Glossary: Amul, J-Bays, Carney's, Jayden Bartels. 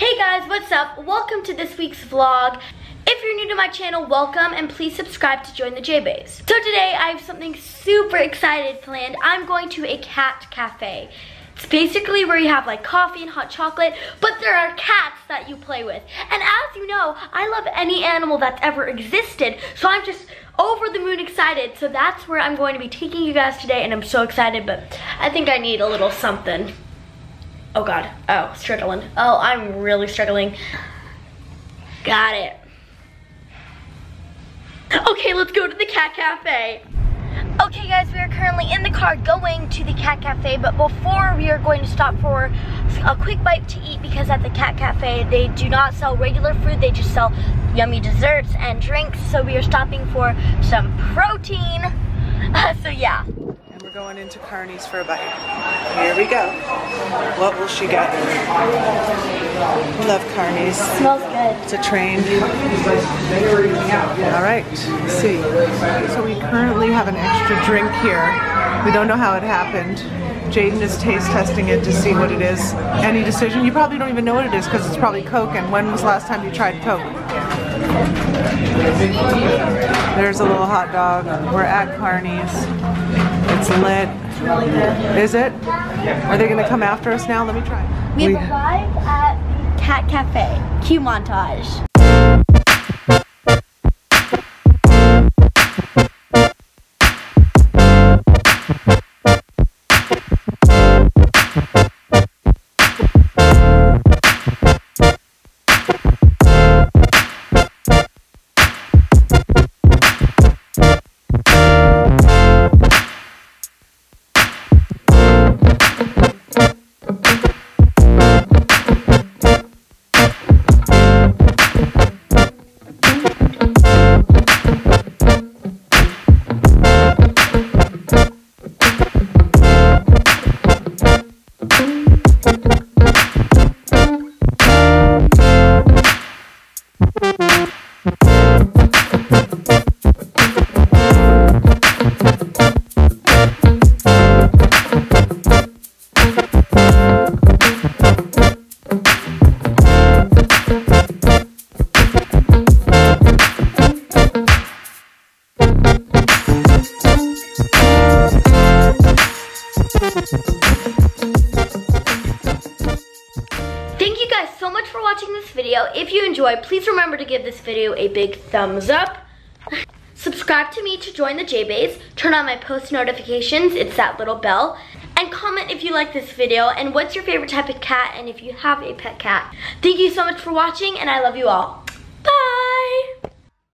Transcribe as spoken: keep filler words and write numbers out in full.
Hey guys, what's up? Welcome to this week's vlog. If you're new to my channel, welcome, and please subscribe to join the J-Bays. So today I have something super excited planned. I'm going to a cat cafe. It's basically where you have like coffee and hot chocolate, but there are cats that you play with. And as you know, I love any animal that's ever existed, so I'm just over the moon excited. So that's where I'm going to be taking you guys today, and I'm so excited, but I think I need a little something. Oh God, oh, struggling. Oh, I'm really struggling. Got it. Okay, let's go to the cat cafe. Okay guys, we are currently in the car going to the cat cafe, but before we are going to stop for a quick bite to eat because at the cat cafe, they do not sell regular food, they just sell yummy desserts and drinks, so we are stopping for some protein, uh, so yeah. We're going into Carney's for a bite. Here we go. What will she get? Love Carney's. It smells good. It's a train. All right, let's see. So we currently have an extra drink here. We don't know how it happened. Jayden is taste testing it to see what it is. Any decision? You probably don't even know what it is because it's probably Coke, and when was the last time you tried Coke? There's a little hot dog. We're at Carney's. It's lit. It's really good. Is it? Are they going to come after us now? Let me try. We've we... arrived at the Cat Cafe. Cue montage. Thank you guys so much for watching this video. If you enjoyed, please remember to give this video a big thumbs up. Subscribe to me to join the J-Bays. Turn on my post notifications, it's that little bell. And comment if you like this video and what's your favorite type of cat and if you have a pet cat. Thank you so much for watching and I love you all.